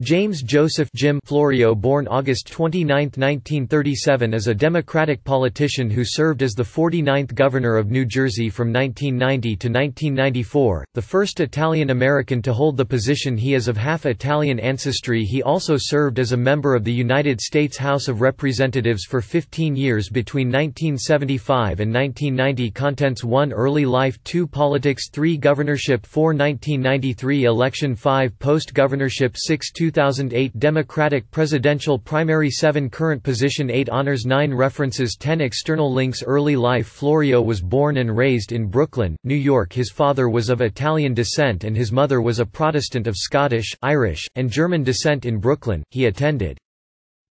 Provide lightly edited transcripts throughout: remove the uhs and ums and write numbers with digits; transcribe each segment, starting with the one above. James Joseph Jim Florio, born August 29, 1937, is a Democratic politician who served as the 49th Governor of New Jersey from 1990 to 1994, the first Italian-American to hold the position. He is of half-Italian ancestry. He also served as a member of the United States House of Representatives for 15 years between 1975 and 1990. Contents: 1. Early life. 2. Politics. 3. Governorship. 4. 1993 election. 5. Post-governorship. 6. 2008 Democratic presidential primary. 7 Current position. 8 Honors. 9 References. 10 External links. Early life. Florio was born and raised in Brooklyn, New York. His father was of Italian descent and his mother was a Protestant of Scottish, Irish, and German descent. In Brooklyn, he attended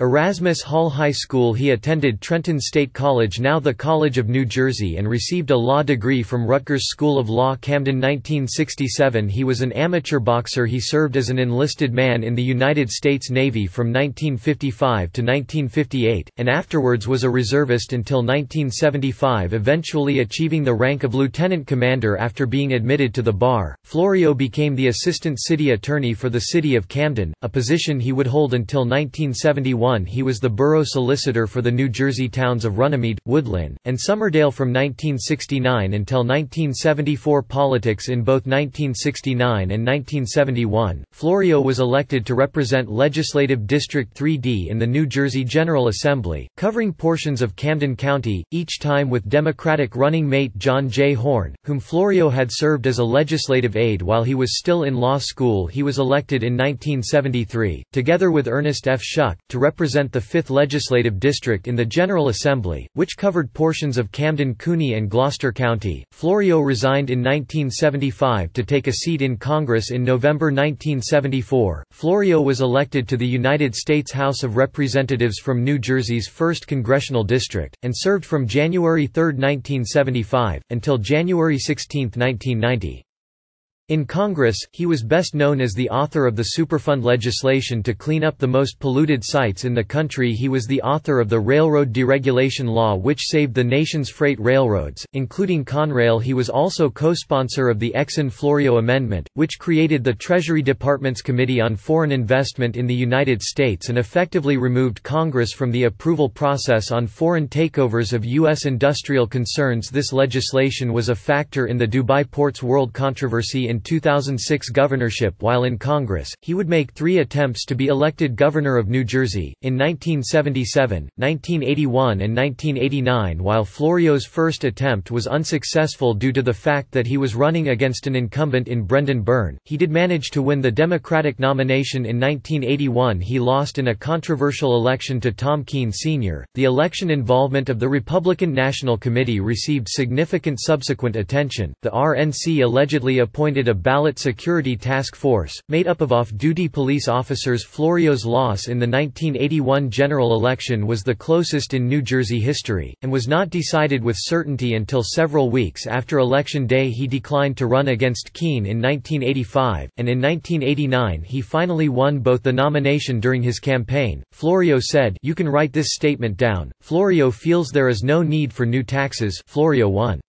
Erasmus Hall High School. He attended Trenton State College, now the College of New Jersey, and received a law degree from Rutgers School of Law Camden. 1967 He was an amateur boxer. He served as an enlisted man in the United States Navy from 1955 to 1958, and afterwards was a reservist until 1975, eventually achieving the rank of lieutenant commander. After being admitted to the bar, Florio became the assistant city attorney for the city of Camden, a position he would hold until 1971. He was the borough solicitor for the New Jersey towns of Runnymede, Woodland, and Somerdale from 1969 until 1974. Politics: in both 1969 and 1971, Florio was elected to represent Legislative District 3D in the New Jersey General Assembly, covering portions of Camden County, each time with Democratic running mate John J. Horn, whom Florio had served as a legislative aide while he was still in law school. He was elected in 1973, together with Ernest F. Shuck, to represent the 5th Legislative District in the General Assembly, which covered portions of Camden, Cooney and Gloucester County. Florio resigned in 1975 to take a seat in Congress. In November 1974, Florio was elected to the United States House of Representatives from New Jersey's 1st Congressional District, and served from January 3, 1975, until January 16, 1990. In Congress, he was best known as the author of the Superfund legislation to clean up the most polluted sites in the country. He was the author of the Railroad Deregulation Law, which saved the nation's freight railroads, including Conrail. He was also co-sponsor of the Exxon Florio Amendment, which created the Treasury Department's Committee on Foreign Investment in the United States and effectively removed Congress from the approval process on foreign takeovers of U.S. industrial concerns. This legislation was a factor in the Dubai Ports World controversy. In 2006 governorship. While in Congress, he would make 3 attempts to be elected governor of New Jersey, in 1977, 1981 and 1989. While Florio's first attempt was unsuccessful due to the fact that he was running against an incumbent in Brendan Byrne, he did manage to win the Democratic nomination in 1981. He lost in a controversial election to Tom Kean Sr. The election involvement of the Republican National Committee received significant subsequent attention. The RNC allegedly appointed a ballot security task force, made up of off-duty police officers. Florio's loss in the 1981 general election was the closest in New Jersey history, and was not decided with certainty until several weeks after Election Day. He declined to run against Kean in 1985, and in 1989 he finally won both the nomination. During his campaign, Florio said, "You can write this statement down. Florio feels there is no need for new taxes." Florio won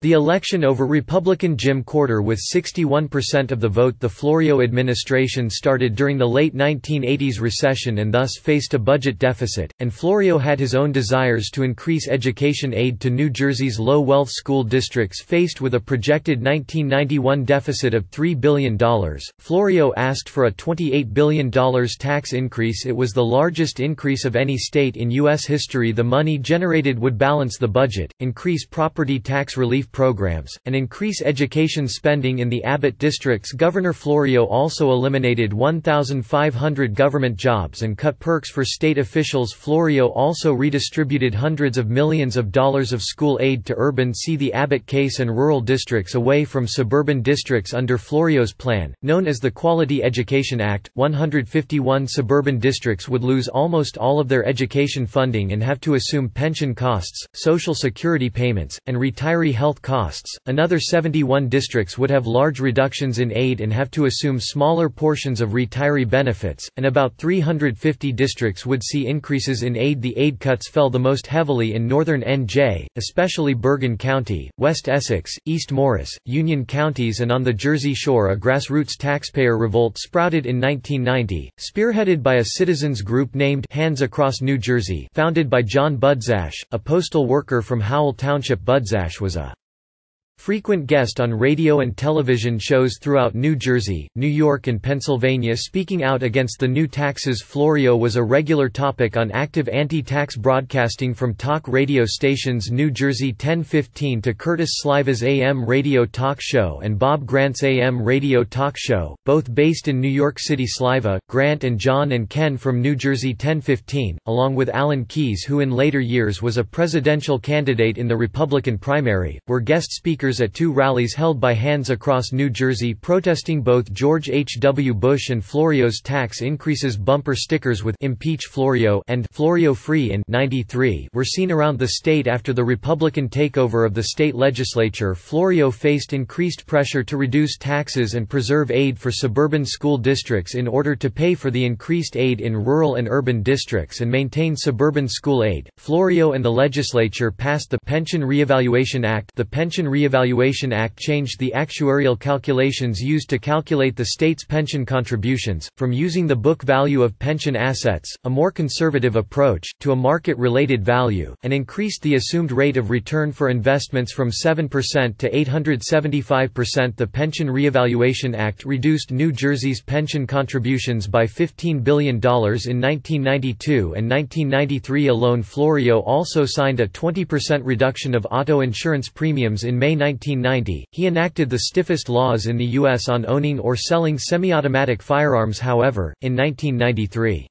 the election over Republican Jim Courter with 61% of the vote. The Florio administration started during the late 1980s recession and thus faced a budget deficit, and Florio had his own desires to increase education aid to New Jersey's low-wealth school districts. Faced with a projected 1991 deficit of $3 billion, Florio asked for a $28 billion tax increase. It was the largest increase of any state in U.S. history. The money generated would balance the budget, increase property tax relief programs, and increase education spending in the Abbott districts. Governor Florio also eliminated 1,500 government jobs and cut perks for state officials. Florio also redistributed hundreds of millions of dollars of school aid to urban c. the Abbott case and rural districts away from suburban districts under Florio's plan, known as the Quality Education Act. 151 suburban districts would lose almost all of their education funding and have to assume pension costs, Social Security payments, and retiree health costs. Another 71 districts would have large reductions in aid and have to assume smaller portions of retiree benefits, and about 350 districts would see increases in aid. The aid cuts fell the most heavily in northern NJ, especially Bergen County, West Essex, East Morris, Union counties, and on the Jersey Shore. A grassroots taxpayer revolt sprouted in 1990, spearheaded by a citizens group named Hands Across New Jersey, founded by John Budzash, a postal worker from Howell Township. Budzash was a frequent guest on radio and television shows throughout New Jersey, New York, and Pennsylvania speaking out against the new taxes. Florio was a regular topic on active anti-tax broadcasting from talk radio stations New Jersey 1015 to Curtis Sliva's AM radio talk show and Bob Grant's AM radio talk show, both based in New York City. Sliva, Grant, and John and Ken from New Jersey 1015, along with Alan Keyes, who in later years was a presidential candidate in the Republican primary, were guest speakers at two rallies held by Hands Across New Jersey protesting both George H. W. Bush and Florio's tax increases. Bumper stickers with "Impeach Florio" and "Florio Free" in 93 were seen around the state after the Republican takeover of the state legislature. Florio faced increased pressure to reduce taxes and preserve aid for suburban school districts in order to pay for the increased aid in rural and urban districts and maintain suburban school aid. Florio and the legislature passed the Pension Reevaluation Act. The Pension Reevaluation Act changed the actuarial calculations used to calculate the state's pension contributions, from using the book value of pension assets, a more conservative approach, to a market-related value, and increased the assumed rate of return for investments from 7% to 875%. The Pension Reevaluation Act reduced New Jersey's pension contributions by $15 billion in 1992 and 1993 alone. Florio also signed a 20% reduction of auto insurance premiums in May 1990, he enacted the stiffest laws in the U.S. on owning or selling semi-automatic firearms. However, in 1993,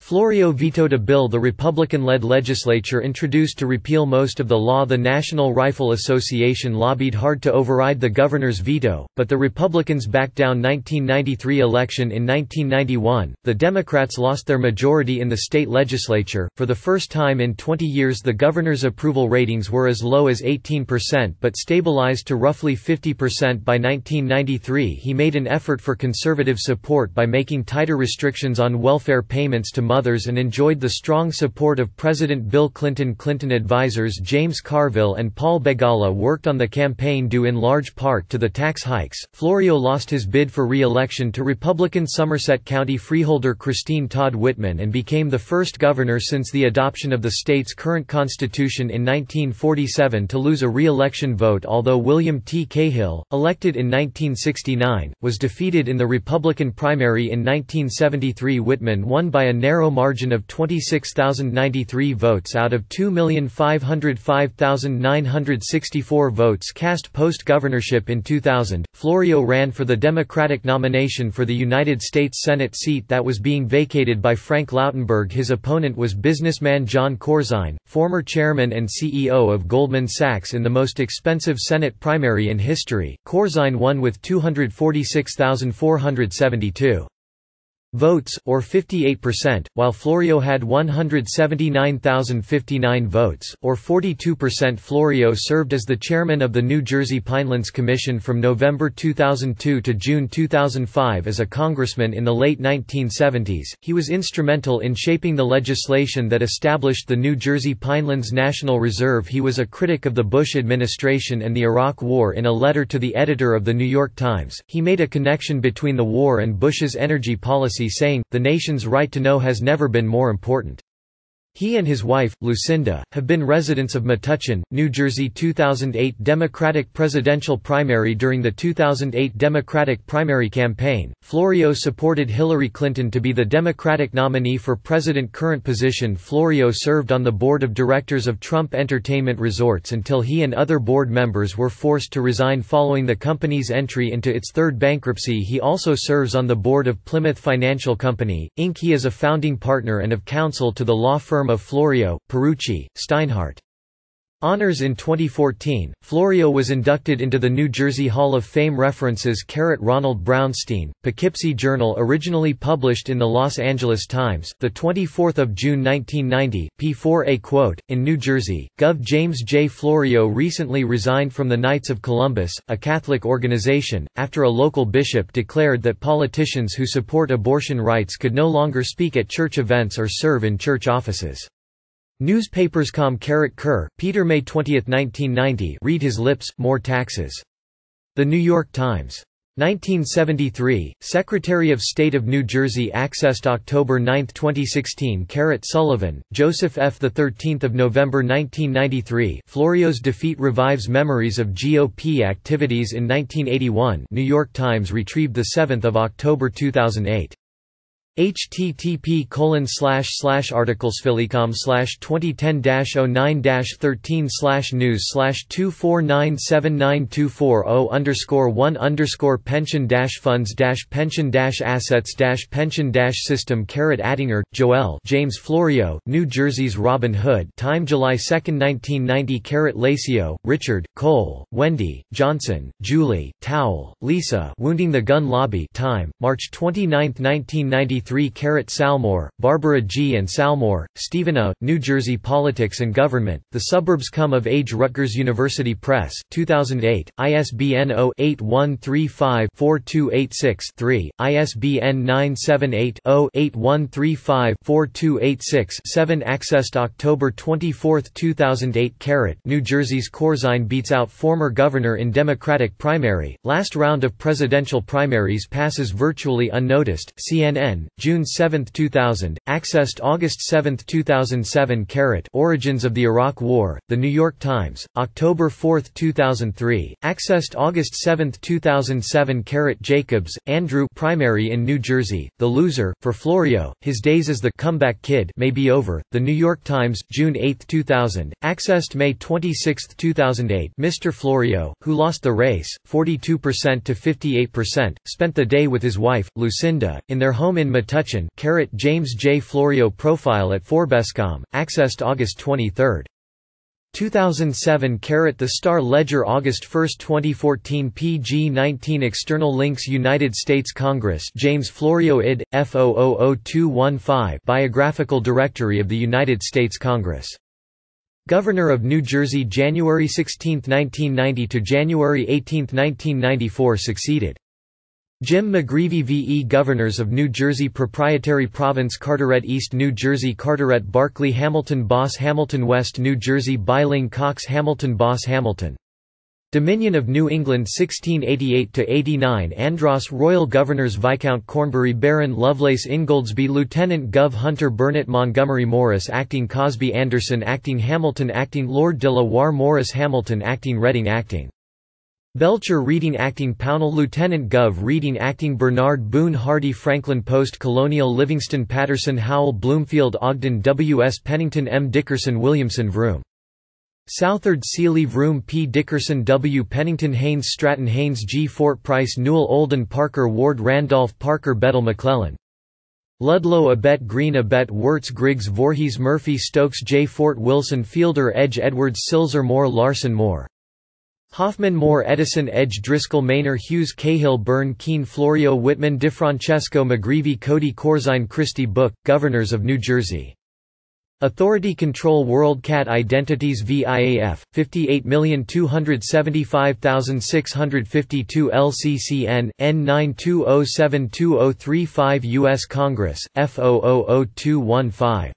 Florio vetoed a bill the Republican-led legislature introduced to repeal most of the law. The National Rifle Association lobbied hard to override the governor's veto, but the Republicans backed down. 1993 election. In 1991, the Democrats lost their majority in the state legislature. For the first time in 20 years, the governor's approval ratings were as low as 18% but stabilized to roughly 50%. By 1993, he made an effort for conservative support by making tighter restrictions on welfare payments to mothers and enjoyed the strong support of President Bill Clinton. Clinton advisors James Carville and Paul Begala worked on the campaign due in large part to the tax hikes. Florio lost his bid for re-election to Republican Somerset County freeholder Christine Todd Whitman and became the first governor since the adoption of the state's current constitution in 1947 to lose a re-election vote, although William T. Cahill, elected in 1969, was defeated in the Republican primary in 1973. Whitman won by a narrow margin of 26,093 votes out of 2,505,964 votes cast. Post-governorship in 2000, Florio ran for the Democratic nomination for the United States Senate seat that was being vacated by Frank Lautenberg. His opponent was businessman Jon Corzine, former chairman and CEO of Goldman Sachs. In the most expensive Senate primary in history, Corzine won with 246,472 votes, or 58%, while Florio had 179,059 votes, or 42%. Florio served as the chairman of the New Jersey Pinelands Commission from November 2002 to June 2005. As a congressman in the late 1970s, he was instrumental in shaping the legislation that established the New Jersey Pinelands National Reserve. He was a critic of the Bush administration and the Iraq War. In a letter to the editor of The New York Times, he made a connection between the war and Bush's energy policy, saying, "The nation's right to know has never been more important." He and his wife, Lucinda, have been residents of Metuchen, New Jersey. 2008 Democratic presidential primary. During the 2008 Democratic primary campaign, Florio supported Hillary Clinton to be the Democratic nominee for president. Current position. Florio served on the board of directors of Trump Entertainment Resorts until he and other board members were forced to resign following the company's entry into its third bankruptcy. He also serves on the board of Plymouth Financial Company, Inc. He is a founding partner and of counsel to the law firm of Florio, Perucci, Steinhardt, Honors in 2014, Florio was inducted into the New Jersey Hall of Fame. References: Ronald Brownstein, Poughkeepsie Journal, originally published in the Los Angeles Times, the 24th of June 1990, p4a quote. In New Jersey, Gov. James J. Florio recently resigned from the Knights of Columbus, a Catholic organization, after a local bishop declared that politicians who support abortion rights could no longer speak at church events or serve in church offices. Newspapers.com. Peter, May 20, 1990. Read his lips, more taxes. The New York Times. 1973. Secretary of State of New Jersey accessed October 9, 2016. Sullivan, Joseph F. 13 November 1993. Florio's defeat revives memories of GOP activities in 1981. New York Times, retrieved 7 October 2008. http://articlesphilly.com/2010-09-13/news/24979240_1-pension-funds-pension-assets-pension-system. Attinger, Joel. James Florio, New Jersey's Robin Hood. Time, July 2, 1990. Lacio, Richard, Cole, Wendy, Johnson, Julie, Towle, Lisa. Wounding the Gun Lobby. Time, March 29, 1993. 3. Salmore, Barbara G. and Salmore, Stephen A., New Jersey Politics and Government, The Suburbs Come of Age. Rutgers University Press, 2008, ISBN 0-8135-4286-3, ISBN 978-0-8135-4286-7. Accessed October 24, 2008. New Jersey's Corzine beats out former governor in Democratic primary, last round of presidential primaries passes virtually unnoticed, CNN, June 7, 2000, accessed August 7, 2007. Origins of the Iraq War, The New York Times, October 4, 2003, accessed August 7, 2007. Jacobs, Andrew. Primary in New Jersey, The Loser, for Florio, his days as the comeback kid may be over, The New York Times, June 8, 2000, accessed May 26, 2008. Mr. Florio, who lost the race, 42% to 58%, spent the day with his wife, Lucinda, in their home in Metuchen. James J. Florio profile at Forbescom, accessed August 23, 2007. The Star Ledger, August 1, 2014, pg 19. External links: United States Congress, James Florio id. F000215, Biographical Directory of the United States Congress. Governor of New Jersey, January 16, 1990 to January 18, 1994. Succeeded Jim McGreevey v.E. Governors of New Jersey Proprietary Province. Carteret East, New Jersey. Carteret, Barclay. Hamilton, Boss. Hamilton West, New Jersey. Byling, Cox. Hamilton, Boss. Hamilton. Dominion of New England, 1688–89. Andros. Royal Governors. Viscount Cornbury, Baron Lovelace. Ingoldsby. Lieutenant Gov. Hunter. Burnett. Montgomery. Morris. Acting. Cosby. Anderson. Acting. Hamilton. Acting. Lord de la Warr. Morris. Hamilton. Acting. Reading. Acting. Belcher. Reading. Acting. Pownall. Lieutenant Gov. Reading. Acting. Bernard Boone. Hardy. Franklin. Post Colonial. Livingston. Patterson. Howell. Bloomfield. Ogden. W. S. Pennington. M. Dickerson. Williamson. Vroom. Southard. Seeley. Vroom. P. Dickerson. W. Pennington. Haynes. Stratton. Haynes G. Fort Price. Newell. Olden. Parker. Ward. Randolph. Parker. Bettel. McClellan. Ludlow. Abbett. Green. Abbett. Wirtz. Griggs. Voorhees. Murphy. Stokes. J. Fort. Wilson. Fielder. Edge. Edwards. Silzer. Moore. Larson. Moore. Hoffman. Moore. Edison. Edge. Driscoll. Maynor. Hughes. Cahill. Byrne. Kean. Florio. Whitman. DeFrancesco. McGreevey. Cody. Corzine. Christie. Book, Governors of New Jersey. Authority Control. WorldCat Identities VIAF, 58,275,652. LCCN, N920720035. U.S. Congress, F000215.